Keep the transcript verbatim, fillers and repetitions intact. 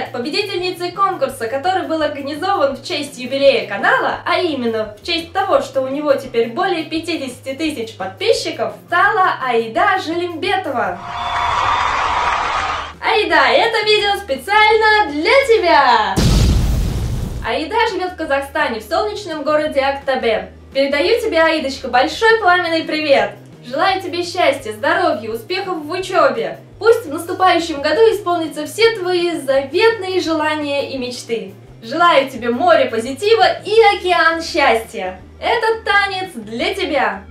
Привет! Победительницы конкурса, который был организован в честь юбилея канала, а именно в честь того, что у него теперь более пятидесяти тысяч подписчиков, стала Айда Желимбетова. Айда, это видео специально для тебя! Айда живет в Казахстане, в солнечном городе Актобе. Передаю тебе, Аидочка, большой пламенный привет! Желаю тебе счастья, здоровья, успехов в учебе! Пусть в наступающем году исполнятся все твои заветные желания и мечты! Желаю тебе море позитива и океан счастья! Этот танец для тебя!